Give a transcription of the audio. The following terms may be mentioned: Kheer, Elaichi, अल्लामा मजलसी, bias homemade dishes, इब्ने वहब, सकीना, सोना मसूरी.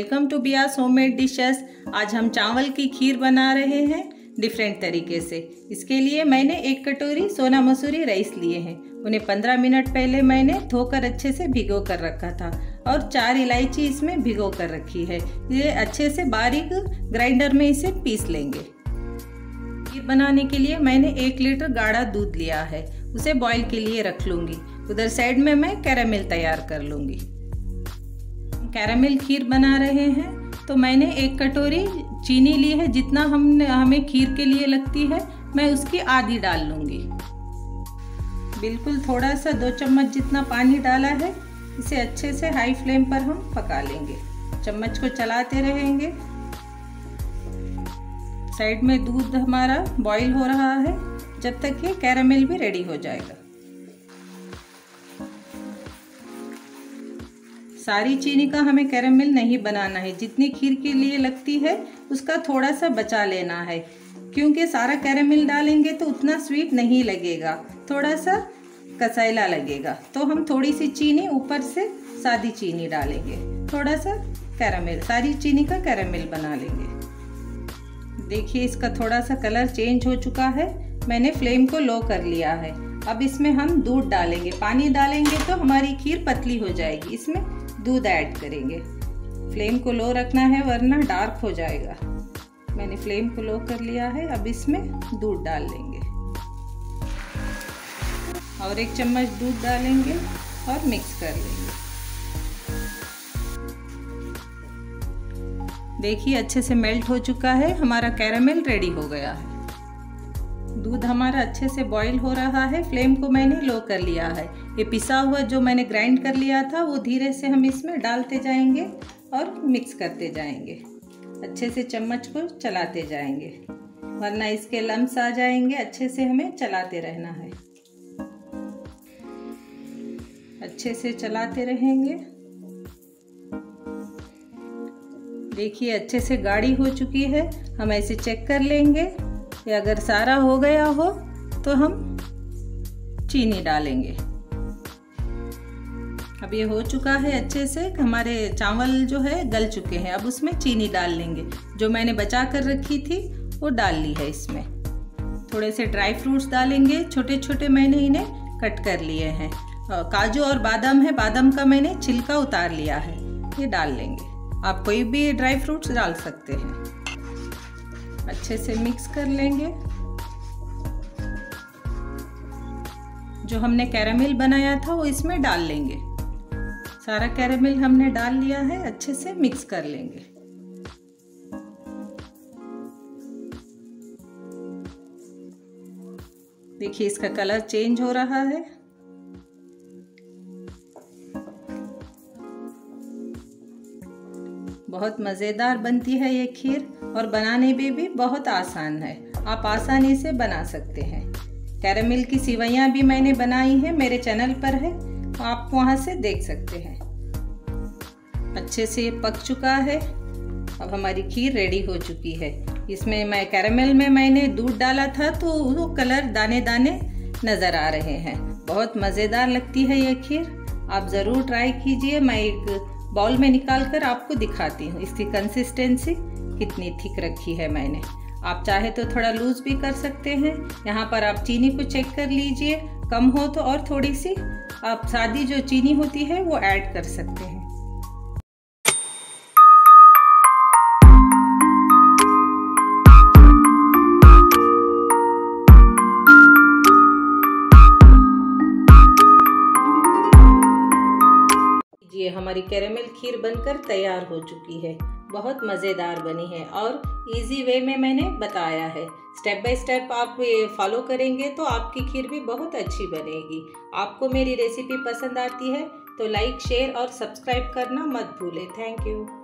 Welcome to Biya's homemade dishes. आज हम चावल की खीर बना रहे हैं डिफरेंट तरीके से। इसके लिए मैंने 1 कटोरी सोना मसूरी राइस लिए हैं। उन्हें 15 मिनट पहले मैंने धोकर अच्छे से भिगो कर रखा था और 4 इलायची इसमें भिगो कर रखी है। ये अच्छे से बारीक ग्राइंडर में इसे पीस लेंगे। खीर बनाने के लिए मैंने 1 लीटर गाढ़ा दूध लिया है, उसे बॉईल के लिए रख लूँगी। उधर साइड में मैं कैरामेल तैयार कर लूँगी। कैरामेल खीर बना रहे हैं तो मैंने 1 कटोरी चीनी ली है। जितना हमें खीर के लिए लगती है मैं उसकी आधी डाल लूँगी। बिल्कुल थोड़ा सा 2 चम्मच जितना पानी डाला है। इसे अच्छे से हाई फ्लेम पर हम पका लेंगे, चम्मच को चलाते रहेंगे। साइड में दूध हमारा बॉईल हो रहा है, जब तक ये कैरामेल भी रेडी हो जाएगा। सारी चीनी का हमें कैरामेल नहीं बनाना है, जितनी खीर के लिए लगती है उसका थोड़ा सा बचा लेना है, क्योंकि सारा कैरामेल डालेंगे तो उतना स्वीट नहीं लगेगा, थोड़ा सा कसैला लगेगा। तो हम थोड़ी सी चीनी ऊपर से सादी चीनी डालेंगे, थोड़ा सा कैरामेल, सारी चीनी का कैरामेल बना लेंगे। देखिए इसका थोड़ा सा कलर चेंज हो चुका है। मैंने फ्लेम को लो कर लिया है। अब इसमें हम दूध डालेंगे। पानी डालेंगे तो हमारी खीर पतली हो जाएगी, इसमें दूध ऐड करेंगे। फ्लेम को लो रखना है वरना डार्क हो जाएगा। मैंने फ्लेम को लो कर लिया है। अब इसमें दूध डाल लेंगे और 1 चम्मच दूध डालेंगे और मिक्स कर लेंगे। देखिए अच्छे से मेल्ट हो चुका है, हमारा कैरामेल रेडी हो गया है। दूध हमारा अच्छे से बॉईल हो रहा है। फ्लेम को मैंने लो कर लिया है। ये पिसा हुआ जो मैंने ग्राइंड कर लिया था वो धीरे से हम इसमें डालते जाएंगे और मिक्स करते जाएंगे। अच्छे से चम्मच को चलाते जाएंगे वरना इसके लम्स आ जाएंगे। अच्छे से हमें चलाते रहना है, अच्छे से चलाते रहेंगे। देखिए अच्छे से गाढ़ी हो चुकी है। हम ऐसे चेक कर लेंगे, अगर सारा हो गया हो तो हम चीनी डालेंगे। अब ये हो चुका है अच्छे से, हमारे चावल जो है गल चुके हैं। अब उसमें चीनी डाल लेंगे, जो मैंने बचा कर रखी थी वो डाल ली है। इसमें थोड़े से ड्राई फ्रूट्स डालेंगे, छोटे छोटे मैंने इन्हें कट कर लिए हैं। काजू और बादाम है, बादाम का मैंने छिलका उतार लिया है, ये डाल लेंगे। आप कोई भी ड्राई फ्रूट्स डाल सकते हैं। अच्छे से मिक्स कर लेंगे। जो हमने कैरामेल बनाया था वो इसमें डाल लेंगे। सारा कैरामेल हमने डाल लिया है, अच्छे से मिक्स कर लेंगे। देखिए इसका कलर चेंज हो रहा है। बहुत मज़ेदार बनती है ये खीर और बनाने में भी बहुत आसान है। आप आसानी से बना सकते हैं। कैरामेल की सिवैयाँ भी मैंने बनाई हैं, मेरे चैनल पर है, आप वहाँ से देख सकते हैं। अच्छे से ये पक चुका है। अब हमारी खीर रेडी हो चुकी है। इसमें मैं कैरामेल में मैंने दूध डाला था तो वो कलर दाने दाने नज़र आ रहे हैं। बहुत मज़ेदार लगती है ये खीर, आप ज़रूर ट्राई कीजिए। मैं एक बाउल में निकाल कर आपको दिखाती हूँ इसकी कंसिस्टेंसी कितनी थिक रखी है मैंने। आप चाहे तो थोड़ा लूज भी कर सकते हैं। यहाँ पर आप चीनी को चेक कर लीजिए, कम हो तो और थोड़ी सी आप सादी जो चीनी होती है वो ऐड कर सकते हैं। ये हमारी कैरामेल खीर बनकर तैयार हो चुकी है। बहुत मज़ेदार बनी है और इजी वे में मैंने बताया है। स्टेप बाय स्टेप आप ये फॉलो करेंगे तो आपकी खीर भी बहुत अच्छी बनेगी। आपको मेरी रेसिपी पसंद आती है तो लाइक, शेयर और सब्सक्राइब करना मत भूलें। Thank you.